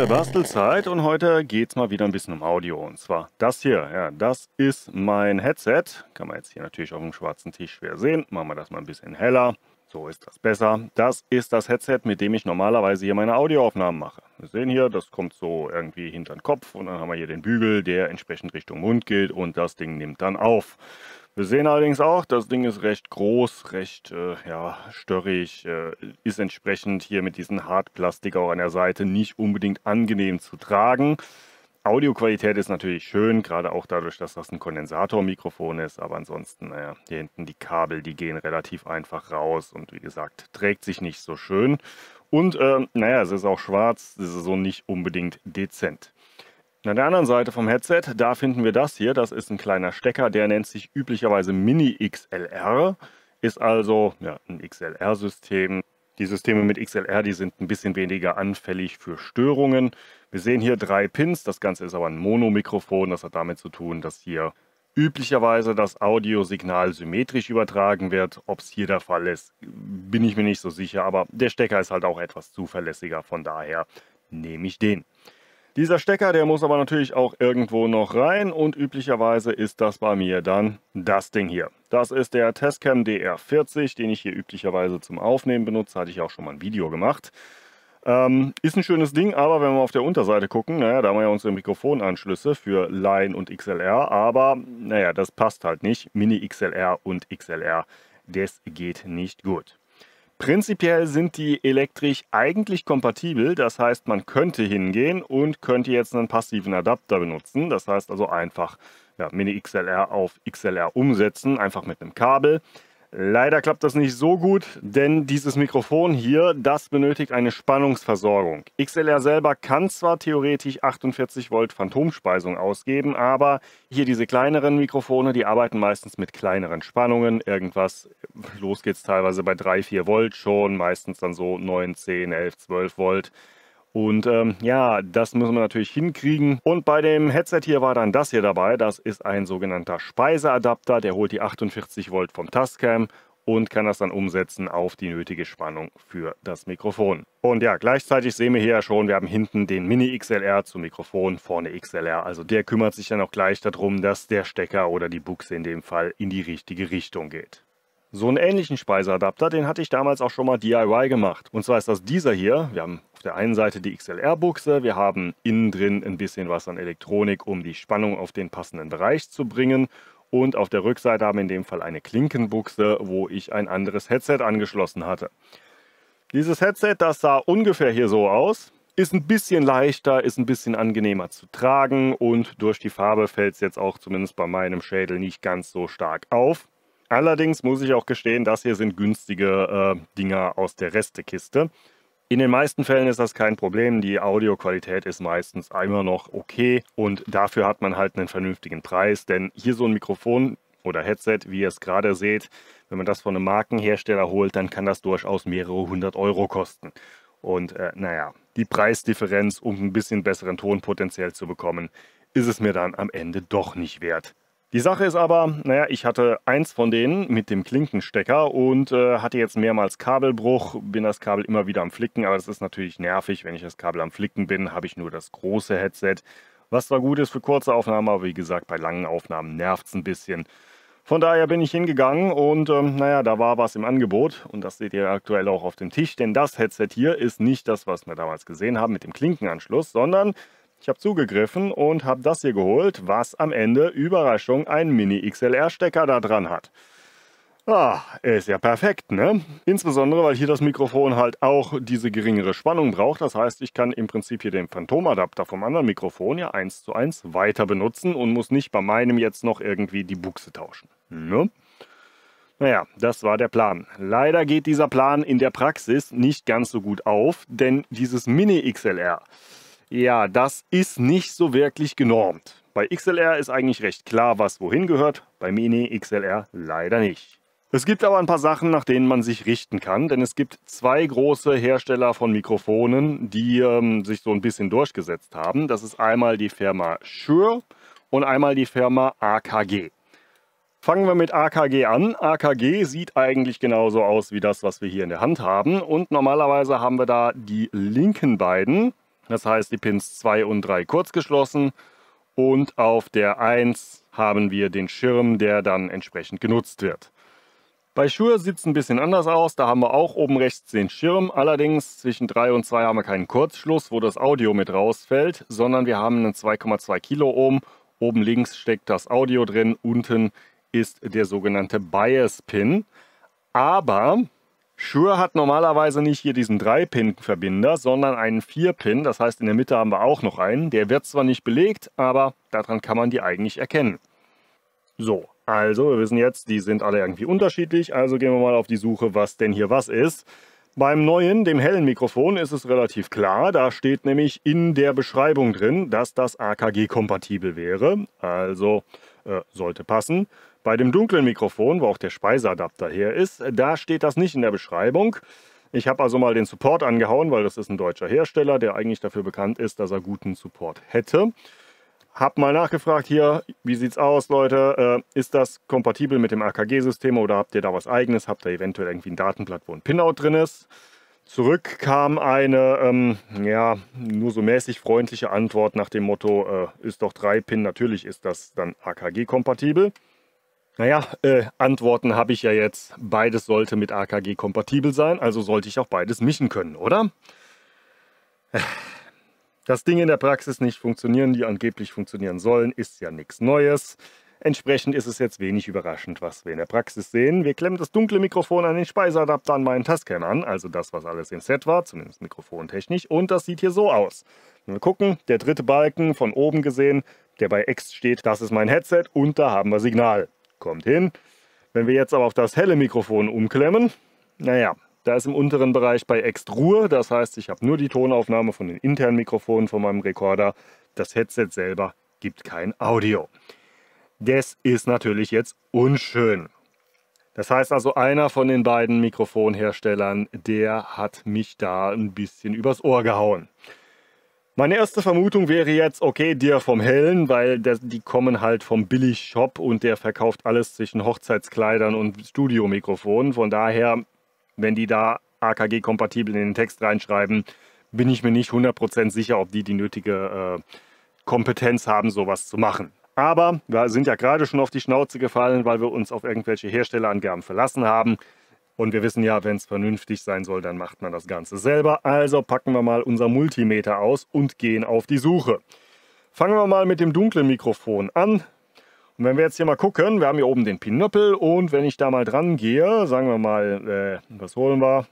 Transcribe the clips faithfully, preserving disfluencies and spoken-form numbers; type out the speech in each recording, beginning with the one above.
der Bastelzeit und heute geht es mal wieder ein bisschen um Audio, und zwar das hier. Ja, das ist mein Headset, kann man jetzt hier natürlich auf dem schwarzen Tisch schwer sehen, machen wir das mal ein bisschen heller, so ist das besser. Das ist das Headset, mit dem ich normalerweise hier meine Audioaufnahmen mache. Wir sehen hier, das kommt so irgendwie hinter den Kopf und dann haben wir hier den Bügel, der entsprechend Richtung Mund geht und das Ding nimmt dann auf. Wir sehen allerdings auch, das Ding ist recht groß, recht äh, ja, störrig, äh, ist entsprechend hier mit diesem Hartplastik auch an der Seite nicht unbedingt angenehm zu tragen. Audioqualität ist natürlich schön, gerade auch dadurch, dass das ein Kondensatormikrofon ist, aber ansonsten, naja, hier hinten die Kabel, die gehen relativ einfach raus und wie gesagt, trägt sich nicht so schön. Und äh, naja, es ist auch schwarz, es ist so nicht unbedingt dezent. An der anderen Seite vom Headset, da finden wir das hier. Das ist ein kleiner Stecker, der nennt sich üblicherweise Mini X L R. Ist also ja, ein X L R-System. Die Systeme mit X L R, die sind ein bisschen weniger anfällig für Störungen. Wir sehen hier drei Pins. Das Ganze ist aber ein Monomikrofon. Das hat damit zu tun, dass hier üblicherweise das Audiosignal symmetrisch übertragen wird. Ob es hier der Fall ist, bin ich mir nicht so sicher. Aber der Stecker ist halt auch etwas zuverlässiger. Von daher nehme ich den. Dieser Stecker, der muss aber natürlich auch irgendwo noch rein und üblicherweise ist das bei mir dann das Ding hier. Das ist der Tascam D R vierzig, den ich hier üblicherweise zum Aufnehmen benutze, hatte ich auch schon mal ein Video gemacht. Ähm, ist ein schönes Ding, aber wenn wir auf der Unterseite gucken, naja, da haben wir ja unsere Mikrofonanschlüsse für Line und X L R, aber naja, das passt halt nicht. Mini X L R und X L R, das geht nicht gut. Prinzipiell sind die elektrisch eigentlich kompatibel, das heißt, man könnte hingehen und könnte jetzt einen passiven Adapter benutzen. Das heißt also einfach ja, Mini X L R auf X L R umsetzen, einfach mit einem Kabel. Leider klappt das nicht so gut, denn dieses Mikrofon hier, das benötigt eine Spannungsversorgung. X L R selber kann zwar theoretisch achtundvierzig Volt Phantomspeisung ausgeben, aber hier diese kleineren Mikrofone, die arbeiten meistens mit kleineren Spannungen. Irgendwas, los geht's teilweise bei drei, vier Volt schon, meistens dann so neun, zehn, elf, zwölf Volt. Und ähm, ja, das müssen wir natürlich hinkriegen. Und bei dem Headset hier war dann das hier dabei. Das ist ein sogenannter Speiseadapter. Der holt die achtundvierzig Volt vom Tascam und kann das dann umsetzen auf die nötige Spannung für das Mikrofon. Und ja, gleichzeitig sehen wir hier ja schon, wir haben hinten den Mini X L R zum Mikrofon, vorne X L R. Also der kümmert sich dann auch gleich darum, dass der Stecker oder die Buchse in dem Fall in die richtige Richtung geht. So einen ähnlichen Speiseadapter, den hatte ich damals auch schon mal D I Y gemacht. Und zwar ist das dieser hier. Wir haben auf der einen Seite die X L R-Buchse, wir haben innen drin ein bisschen was an Elektronik, um die Spannung auf den passenden Bereich zu bringen. Und auf der Rückseite haben wir in dem Fall eine Klinkenbuchse, wo ich ein anderes Headset angeschlossen hatte. Dieses Headset, das sah ungefähr hier so aus. Ist ein bisschen leichter, ist ein bisschen angenehmer zu tragen und durch die Farbe fällt es jetzt auch zumindest bei meinem Schädel nicht ganz so stark auf. Allerdings muss ich auch gestehen, das hier sind günstige äh, Dinger aus der Restekiste. In den meisten Fällen ist das kein Problem. Die Audioqualität ist meistens immer noch okay und dafür hat man halt einen vernünftigen Preis. Denn hier so ein Mikrofon oder Headset, wie ihr es gerade seht, wenn man das von einem Markenhersteller holt, dann kann das durchaus mehrere hundert Euro kosten. Und äh, naja, die Preisdifferenz, um ein bisschen besseren Ton potenziell zu bekommen, ist es mir dann am Ende doch nicht wert. Die Sache ist aber, naja, ich hatte eins von denen mit dem Klinkenstecker und äh, hatte jetzt mehrmals Kabelbruch, bin das Kabel immer wieder am Flicken, aber das ist natürlich nervig, wenn ich das Kabel am Flicken bin, habe ich nur das große Headset, was zwar gut ist für kurze Aufnahmen, aber wie gesagt, bei langen Aufnahmen nervt es ein bisschen. Von daher bin ich hingegangen und ähm, naja, da war was im Angebot und das seht ihr aktuell auch auf dem Tisch, denn das Headset hier ist nicht das, was wir damals gesehen haben mit dem Klinkenanschluss, sondern ich habe zugegriffen und habe das hier geholt, was am Ende, Überraschung, einen Mini X L R-Stecker da dran hat. Ah, ist ja perfekt, ne? Insbesondere, weil hier das Mikrofon halt auch diese geringere Spannung braucht. Das heißt, ich kann im Prinzip hier den Phantomadapter vom anderen Mikrofon ja eins zu eins weiter benutzen und muss nicht bei meinem jetzt noch irgendwie die Buchse tauschen. Ne? Naja, das war der Plan. Leider geht dieser Plan in der Praxis nicht ganz so gut auf, denn dieses Mini X L R... ja, das ist nicht so wirklich genormt. Bei X L R ist eigentlich recht klar, was wohin gehört, bei Mini X L R leider nicht. Es gibt aber ein paar Sachen, nach denen man sich richten kann, denn es gibt zwei große Hersteller von Mikrofonen, die ähm, sich so ein bisschen durchgesetzt haben. Das ist einmal die Firma Shure und einmal die Firma A K G. Fangen wir mit A K G an. A K G sieht eigentlich genauso aus wie das, was wir hier in der Hand haben. Und normalerweise haben wir da die linken beiden. Das heißt, die Pins zwei und drei kurzgeschlossen. Und auf der eins haben wir den Schirm, der dann entsprechend genutzt wird. Bei Shure sieht es ein bisschen anders aus. Da haben wir auch oben rechts den Schirm. Allerdings zwischen drei und zwei haben wir keinen Kurzschluss, wo das Audio mit rausfällt, sondern wir haben einen zwei Komma zwei Kiloohm. Oben links steckt das Audio drin, unten ist der sogenannte Bias-Pin. Aber Shure hat normalerweise nicht hier diesen drei Pin Verbinder, sondern einen vier Pin. Das heißt, in der Mitte haben wir auch noch einen. Der wird zwar nicht belegt, aber daran kann man die eigentlich erkennen. So, also wir wissen jetzt, die sind alle irgendwie unterschiedlich. Also gehen wir mal auf die Suche, was denn hier was ist. Beim neuen, dem hellen Mikrofon, ist es relativ klar. Da steht nämlich in der Beschreibung drin, dass das A K G-kompatibel wäre. Also äh, sollte passen. Bei dem dunklen Mikrofon, wo auch der Speiseadapter her ist, da steht das nicht in der Beschreibung. Ich habe also mal den Support angehauen, weil das ist ein deutscher Hersteller, der eigentlich dafür bekannt ist, dass er guten Support hätte. Hab mal nachgefragt hier, wie sieht's aus, Leute? Äh, ist das kompatibel mit dem A K G-System oder habt ihr da was Eigenes? Habt ihr eventuell irgendwie ein Datenblatt, wo ein Pinout drin ist? Zurück kam eine, ähm, ja, nur so mäßig freundliche Antwort nach dem Motto, äh, ist doch drei Pin, natürlich ist das dann A K G-kompatibel. Naja, äh, Antworten habe ich ja jetzt, beides sollte mit A K G kompatibel sein, also sollte ich auch beides mischen können, oder? Dass Dinge in der Praxis nicht funktionieren, die angeblich funktionieren sollen, ist ja nichts Neues. Entsprechend ist es jetzt wenig überraschend, was wir in der Praxis sehen. Wir klemmen das dunkle Mikrofon an den Speiseadapter an meinen Tascam an, also das, was alles im Set war, zumindest mikrofontechnisch, und das sieht hier so aus. Mal gucken, der dritte Balken von oben gesehen, der bei X steht, das ist mein Headset und da haben wir Signal. Kommt hin. Wenn wir jetzt aber auf das helle Mikrofon umklemmen, naja, da ist im unteren Bereich bei X Ruhe, das heißt, ich habe nur die Tonaufnahme von den internen Mikrofonen von meinem Rekorder, das Headset selber gibt kein Audio. Das ist natürlich jetzt unschön. Das heißt also, einer von den beiden Mikrofonherstellern, der hat mich da ein bisschen übers Ohr gehauen. Meine erste Vermutung wäre jetzt, okay, der vom Hellen, weil der, die kommen halt vom Billig-Shop und der verkauft alles zwischen Hochzeitskleidern und Studiomikrofonen. Von daher, wenn die da A K G-kompatibel in den Text reinschreiben, bin ich mir nicht hundert Prozent sicher, ob die die nötige äh, Kompetenz haben, sowas zu machen. Aber wir sind ja gerade schon auf die Schnauze gefallen, weil wir uns auf irgendwelche Herstellerangaben verlassen haben. Und wir wissen ja, wenn es vernünftig sein soll, dann macht man das Ganze selber. Also packen wir mal unser Multimeter aus und gehen auf die Suche. Fangen wir mal mit dem dunklen Mikrofon an. Und wenn wir jetzt hier mal gucken, wir haben hier oben den Pinöppel. Und wenn ich da mal dran gehe, sagen wir mal, äh, was holen wir?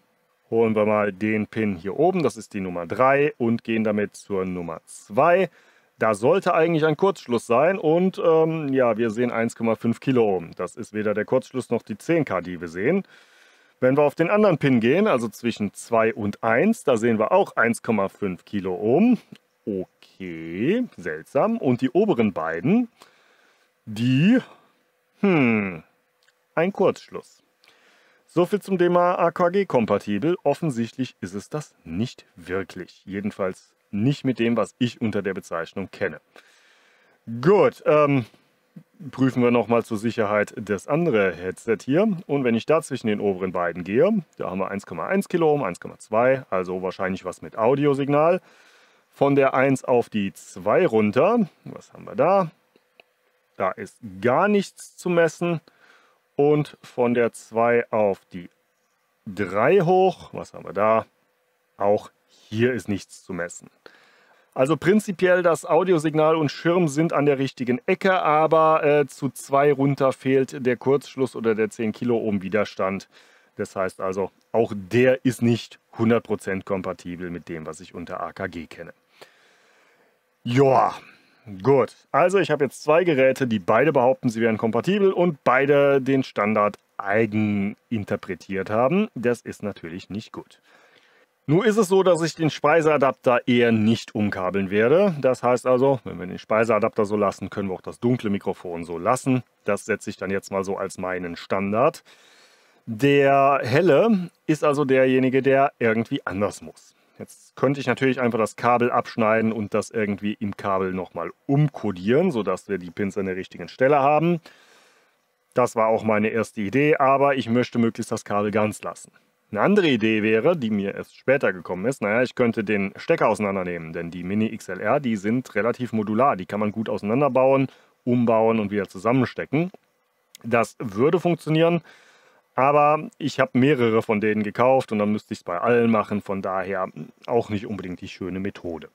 Holen wir mal den Pin hier oben, das ist die Nummer drei und gehen damit zur Nummer zwei. Da sollte eigentlich ein Kurzschluss sein und ähm, ja, wir sehen eins Komma fünf Kiloohm. Das ist weder der Kurzschluss noch die zehn K, die wir sehen. Wenn wir auf den anderen Pin gehen, also zwischen zwei und eins, da sehen wir auch eins Komma fünf Kiloohm. Okay, seltsam. Und die oberen beiden, die, hm, ein Kurzschluss. Soviel zum Thema A K G-kompatibel. Offensichtlich ist es das nicht wirklich. Jedenfalls nicht mit dem, was ich unter der Bezeichnung kenne. Gut, ähm... prüfen wir nochmal zur Sicherheit das andere Headset hier. Und wenn ich da zwischen den oberen beiden gehe, da haben wir eins Komma eins Kiloohm, eins Komma zwei, also wahrscheinlich was mit Audiosignal. Von der eins auf die zwei runter, was haben wir da? Da ist gar nichts zu messen. Und von der zwei auf die drei hoch, was haben wir da? Auch hier ist nichts zu messen. Also prinzipiell, das Audiosignal und Schirm sind an der richtigen Ecke, aber äh, zu zwei runter fehlt der Kurzschluss oder der zehn Kiloohm Widerstand. Das heißt also, auch der ist nicht hundert Prozent kompatibel mit dem, was ich unter A K G kenne. Joa, gut. Also ich habe jetzt zwei Geräte, die beide behaupten, sie wären kompatibel und beide den Standard eigen interpretiert haben. Das ist natürlich nicht gut. Nun ist es so, dass ich den Speiseadapter eher nicht umkabeln werde. Das heißt also, wenn wir den Speiseadapter so lassen, können wir auch das dunkle Mikrofon so lassen. Das setze ich dann jetzt mal so als meinen Standard. Der helle ist also derjenige, der irgendwie anders muss. Jetzt könnte ich natürlich einfach das Kabel abschneiden und das irgendwie im Kabel nochmal umkodieren, sodass wir die Pins an der richtigen Stelle haben. Das war auch meine erste Idee, aber ich möchte möglichst das Kabel ganz lassen. Eine andere Idee wäre, die mir erst später gekommen ist, naja, ich könnte den Stecker auseinandernehmen, denn die Mini X L R, die sind relativ modular, die kann man gut auseinanderbauen, umbauen und wieder zusammenstecken. Das würde funktionieren, aber ich habe mehrere von denen gekauft und dann müsste ich es bei allen machen, von daher auch nicht unbedingt die schöne Methode.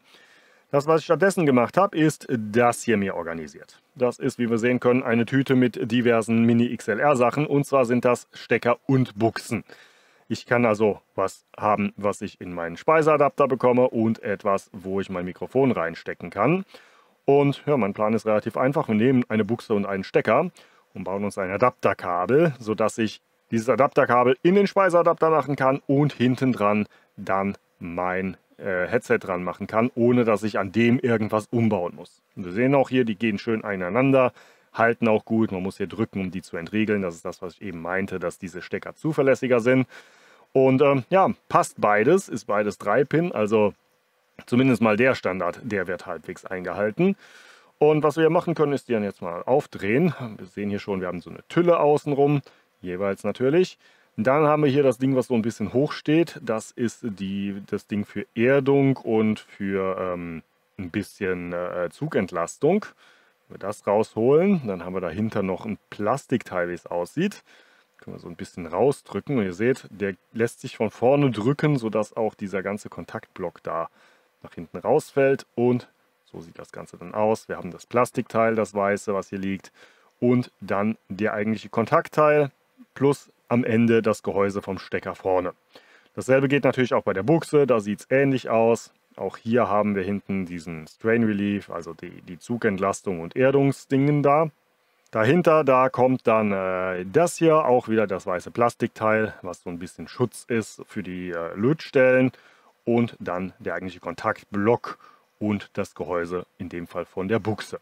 Das, was ich stattdessen gemacht habe, ist das hier mir organisiert. Das ist, wie wir sehen können, eine Tüte mit diversen Mini X L R-Sachen. Und zwar sind das Stecker und Buchsen. Ich kann also was haben, was ich in meinen Speiseadapter bekomme und etwas, wo ich mein Mikrofon reinstecken kann. Und ja, mein Plan ist relativ einfach. Wir nehmen eine Buchse und einen Stecker und bauen uns ein Adapterkabel, sodass ich dieses Adapterkabel in den Speiseadapter machen kann und hinten dran dann mein Headset dran machen kann, ohne dass ich an dem irgendwas umbauen muss. Und wir sehen auch hier, die gehen schön ineinander, halten auch gut. Man muss hier drücken, um die zu entriegeln. Das ist das, was ich eben meinte, dass diese Stecker zuverlässiger sind. Und ähm, ja, passt beides, ist beides drei Pin, also zumindest mal der Standard, der wird halbwegs eingehalten. Und was wir machen können, ist die dann jetzt mal aufdrehen. Wir sehen hier schon, wir haben so eine Tülle außenrum, jeweils natürlich. Dann haben wir hier das Ding, was so ein bisschen hoch steht. Das ist die, das Ding für Erdung und für ähm, ein bisschen äh, Zugentlastung. Wenn wir das rausholen, dann haben wir dahinter noch ein Plastikteil, wie es aussieht. Können wir so ein bisschen rausdrücken. Und ihr seht, der lässt sich von vorne drücken, sodass auch dieser ganze Kontaktblock da nach hinten rausfällt. Und so sieht das Ganze dann aus. Wir haben das Plastikteil, das weiße, was hier liegt. Und dann der eigentliche Kontaktteil plus am Ende das Gehäuse vom Stecker vorne. Dasselbe geht natürlich auch bei der Buchse, da sieht es ähnlich aus. Auch hier haben wir hinten diesen Strain Relief, also die, die Zugentlastung und Erdungsdingen da. Dahinter, da kommt dann äh, das hier, auch wieder das weiße Plastikteil, was so ein bisschen Schutz ist für die äh, Lötstellen. Und dann der eigentliche Kontaktblock und das Gehäuse, in dem Fall von der Buchse.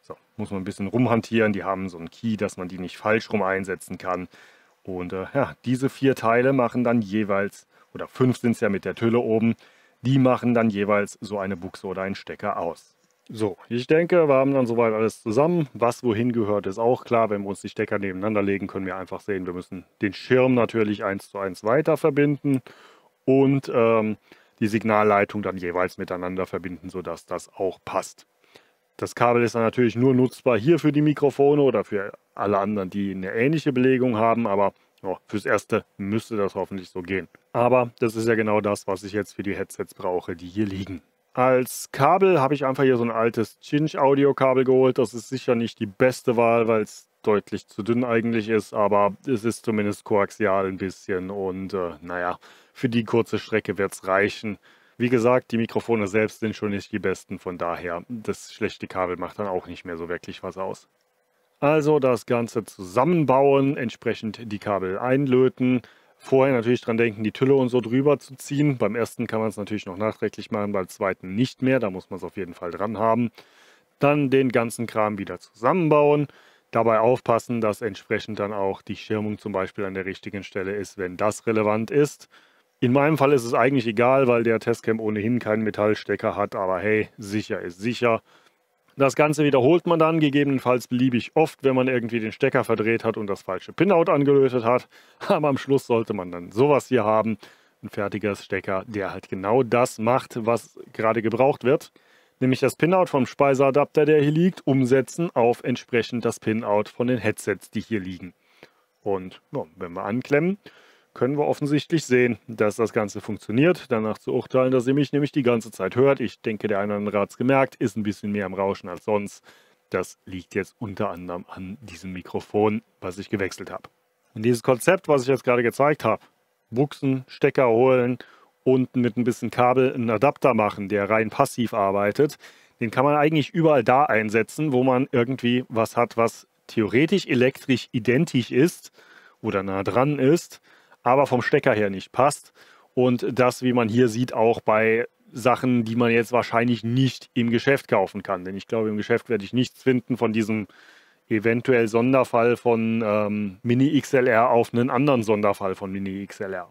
So, muss man ein bisschen rumhantieren, die haben so einen Key, dass man die nicht falsch rum einsetzen kann. Und äh, ja, diese vier Teile machen dann jeweils, oder fünf sind es ja mit der Tülle oben, die machen dann jeweils so eine Buchse oder einen Stecker aus. So, ich denke, wir haben dann soweit alles zusammen. Was wohin gehört, ist auch klar. Wenn wir uns die Stecker nebeneinander legen, können wir einfach sehen, wir müssen den Schirm natürlich eins zu eins weiter verbinden und ähm, die Signalleitung dann jeweils miteinander verbinden, sodass das auch passt. Das Kabel ist dann natürlich nur nutzbar hier für die Mikrofone oder für alle anderen, die eine ähnliche Belegung haben, aber oh, fürs Erste müsste das hoffentlich so gehen. Aber das ist ja genau das, was ich jetzt für die Headsets brauche, die hier liegen. Als Kabel habe ich einfach hier so ein altes Cinch-Audio-Kabel geholt. Das ist sicher nicht die beste Wahl, weil es deutlich zu dünn eigentlich ist, aber es ist zumindest koaxial ein bisschen und äh, naja, für die kurze Strecke wird es reichen. Wie gesagt, die Mikrofone selbst sind schon nicht die besten, von daher, das schlechte Kabel macht dann auch nicht mehr so wirklich was aus. Also das Ganze zusammenbauen, entsprechend die Kabel einlöten. Vorher natürlich dran denken, die Tülle und so drüber zu ziehen. Beim ersten kann man es natürlich noch nachträglich machen, beim zweiten nicht mehr, da muss man es auf jeden Fall dran haben. Dann den ganzen Kram wieder zusammenbauen. Dabei aufpassen, dass entsprechend dann auch die Schirmung zum Beispiel an der richtigen Stelle ist, wenn das relevant ist. In meinem Fall ist es eigentlich egal, weil der Tascam ohnehin keinen Metallstecker hat, aber hey, sicher ist sicher. Das Ganze wiederholt man dann gegebenenfalls beliebig oft, wenn man irgendwie den Stecker verdreht hat und das falsche Pinout angelötet hat. Aber am Schluss sollte man dann sowas hier haben, ein fertiger Stecker, der halt genau das macht, was gerade gebraucht wird. Nämlich das Pinout vom Speiseadapter, der hier liegt, umsetzen auf entsprechend das Pinout von den Headsets, die hier liegen. Und ja, wenn wir anklemmen, können wir offensichtlich sehen, dass das Ganze funktioniert. Danach zu urteilen, dass ihr mich nämlich die ganze Zeit hört. Ich denke, der eine oder andere hat es gemerkt, ist ein bisschen mehr im Rauschen als sonst. Das liegt jetzt unter anderem an diesem Mikrofon, was ich gewechselt habe. Und dieses Konzept, was ich jetzt gerade gezeigt habe, Buchsen, Stecker holen und mit ein bisschen Kabel einen Adapter machen, der rein passiv arbeitet, den kann man eigentlich überall da einsetzen, wo man irgendwie was hat, was theoretisch elektrisch identisch ist oder nah dran ist, aber vom Stecker her nicht passt. Und das, wie man hier sieht, auch bei Sachen, die man jetzt wahrscheinlich nicht im Geschäft kaufen kann. Denn ich glaube, im Geschäft werde ich nichts finden von diesem eventuell Sonderfall von ähm, Mini X L R auf einen anderen Sonderfall von Mini X L R.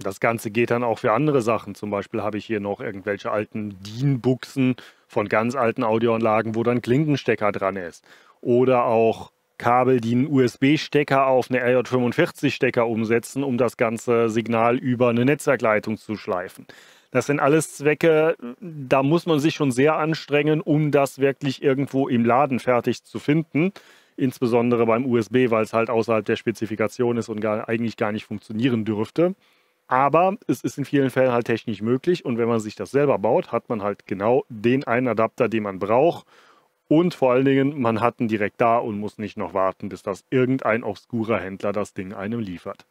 Das Ganze geht dann auch für andere Sachen. Zum Beispiel habe ich hier noch irgendwelche alten D I N-Buchsen von ganz alten Audioanlagen, wo dann Klinkenstecker dran ist. Oder auch Kabel, die einen U S B-Stecker auf eine R J fünfundvierzig-Stecker umsetzen, um das ganze Signal über eine Netzwerkleitung zu schleifen. Das sind alles Zwecke, da muss man sich schon sehr anstrengen, um das wirklich irgendwo im Laden fertig zu finden. Insbesondere beim U S B, weil es halt außerhalb der Spezifikation ist und gar, eigentlich gar nicht funktionieren dürfte. Aber es ist in vielen Fällen halt technisch möglich und wenn man sich das selber baut, hat man halt genau den einen Adapter, den man braucht. Und vor allen Dingen, man hat ihn direkt da und muss nicht noch warten, bis das irgendein obskurer Händler das Ding einem liefert.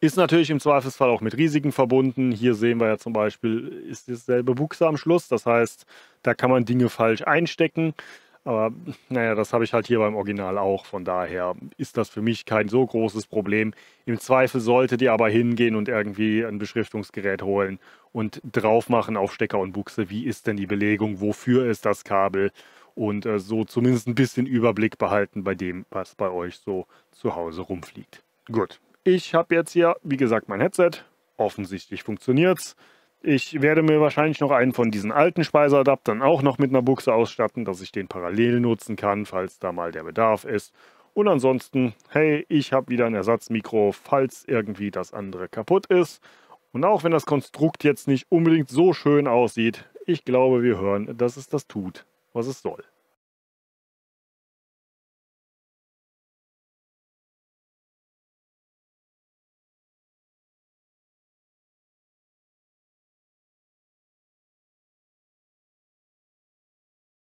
Ist natürlich im Zweifelsfall auch mit Risiken verbunden. Hier sehen wir ja zum Beispiel, ist dasselbe Buchse am Schluss. Das heißt, da kann man Dinge falsch einstecken. Aber naja, das habe ich halt hier beim Original auch. Von daher ist das für mich kein so großes Problem. Im Zweifel solltet ihr aber hingehen und irgendwie ein Beschriftungsgerät holen und drauf machen auf Stecker und Buchse. Wie ist denn die Belegung? Wofür ist das Kabel? Und äh, so zumindest ein bisschen Überblick behalten bei dem, was bei euch so zu Hause rumfliegt. Gut. Ich habe jetzt hier, wie gesagt, mein Headset. Offensichtlich funktioniert's. Ich werde mir wahrscheinlich noch einen von diesen alten Speiseadaptern auch noch mit einer Buchse ausstatten, dass ich den parallel nutzen kann, falls da mal der Bedarf ist. Und ansonsten, hey, ich habe wieder ein Ersatzmikro, falls irgendwie das andere kaputt ist. Und auch wenn das Konstrukt jetzt nicht unbedingt so schön aussieht, ich glaube, wir hören, dass es das tut, was es soll.